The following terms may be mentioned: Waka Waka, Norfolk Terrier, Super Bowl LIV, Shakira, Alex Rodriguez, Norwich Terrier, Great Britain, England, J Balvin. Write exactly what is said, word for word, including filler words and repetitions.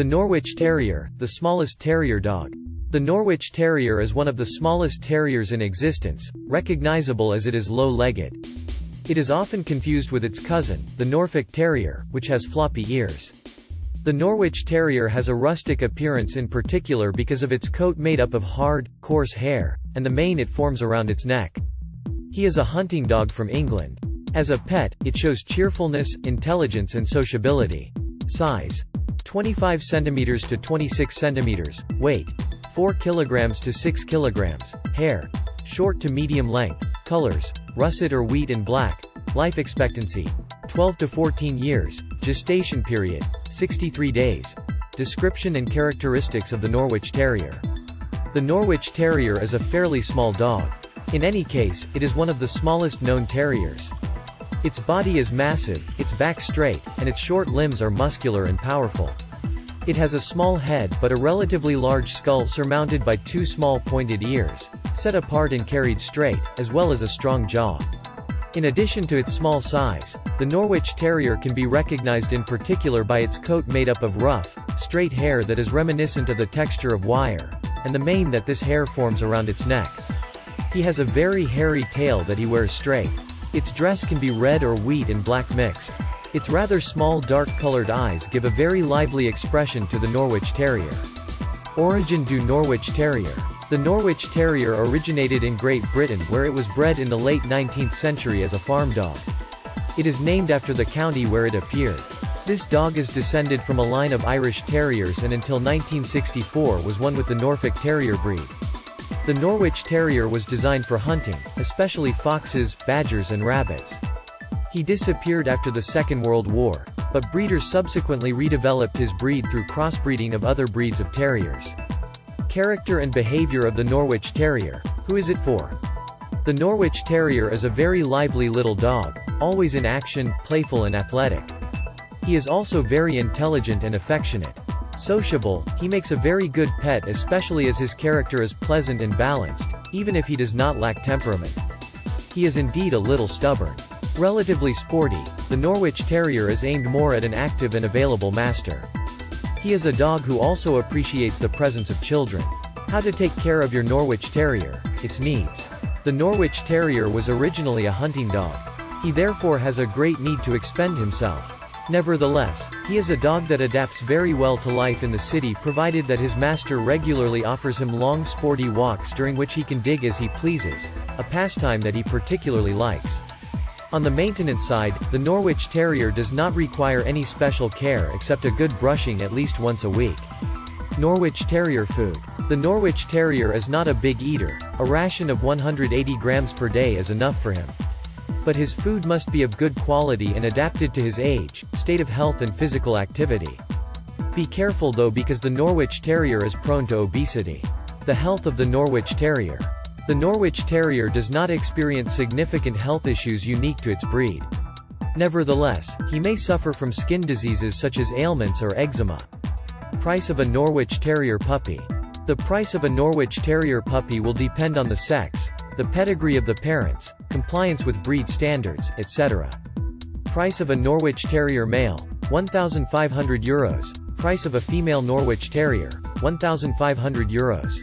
The Norwich Terrier, the smallest terrier dog. The Norwich Terrier is one of the smallest terriers in existence, recognizable as it is low-legged. It is often confused with its cousin, the Norfolk Terrier, which has floppy ears. The Norwich Terrier has a rustic appearance in particular because of its coat made up of hard, coarse hair, and the mane it forms around its neck. He is a hunting dog from England. As a pet, it shows cheerfulness, intelligence and sociability. Size: twenty-five centimeters to twenty-six centimeters, weight, four kilograms to six kilograms, hair, short to medium length, colors, russet or wheat and black, life expectancy, twelve to fourteen years, gestation period, sixty-three days. Description and characteristics of the Norwich Terrier. The Norwich Terrier is a fairly small dog. In any case, it is one of the smallest known terriers. Its body is massive, its back straight, and its short limbs are muscular and powerful. It has a small head but a relatively large skull surmounted by two small pointed ears, set apart and carried straight, as well as a strong jaw. In addition to its small size, the Norwich Terrier can be recognized in particular by its coat made up of rough, straight hair that is reminiscent of the texture of wire, and the mane that this hair forms around its neck. He has a very hairy tail that he wears straight. Its dress can be red or wheat and black mixed. Its rather small dark-colored eyes give a very lively expression to the Norwich Terrier. Origin du Norwich Terrier. The Norwich Terrier originated in Great Britain where it was bred in the late nineteenth century as a farm dog. It is named after the county where it appeared. This dog is descended from a line of Irish Terriers and until nineteen sixty-four was one with the Norfolk Terrier breed. The Norwich Terrier was designed for hunting, especially foxes, badgers and rabbits. He disappeared after the Second World War, but breeders subsequently redeveloped his breed through crossbreeding of other breeds of terriers. Character and behavior of the Norwich Terrier. Who is it for? The Norwich Terrier is a very lively little dog, always in action, playful and athletic. He is also very intelligent and affectionate. Sociable, he makes a very good pet especially as his character is pleasant and balanced, even if he does not lack temperament. He is indeed a little stubborn. Relatively sporty, the Norwich Terrier is aimed more at an active and available master. He is a dog who also appreciates the presence of children. How to take care of your Norwich Terrier, its needs. The Norwich Terrier was originally a hunting dog. He therefore has a great need to expend himself. Nevertheless, he is a dog that adapts very well to life in the city provided that his master regularly offers him long sporty walks during which he can dig as he pleases, a pastime that he particularly likes. On the maintenance side, the Norwich Terrier does not require any special care except a good brushing at least once a week. Norwich Terrier food. The Norwich Terrier is not a big eater, a ration of one hundred eighty grams per day is enough for him. But his food must be of good quality and adapted to his age, state of health and physical activity. Be careful though because the Norwich Terrier is prone to obesity. The health of the Norwich Terrier. The Norwich Terrier does not experience significant health issues unique to its breed. Nevertheless, he may suffer from skin diseases such as ailments or eczema. Price of a Norwich Terrier puppy. The price of a Norwich Terrier puppy will depend on the sex, the pedigree of the parents, compliance with breed standards, et cetera. Price of a Norwich Terrier male, one thousand five hundred euros. Price of a female Norwich Terrier, one thousand five hundred euros.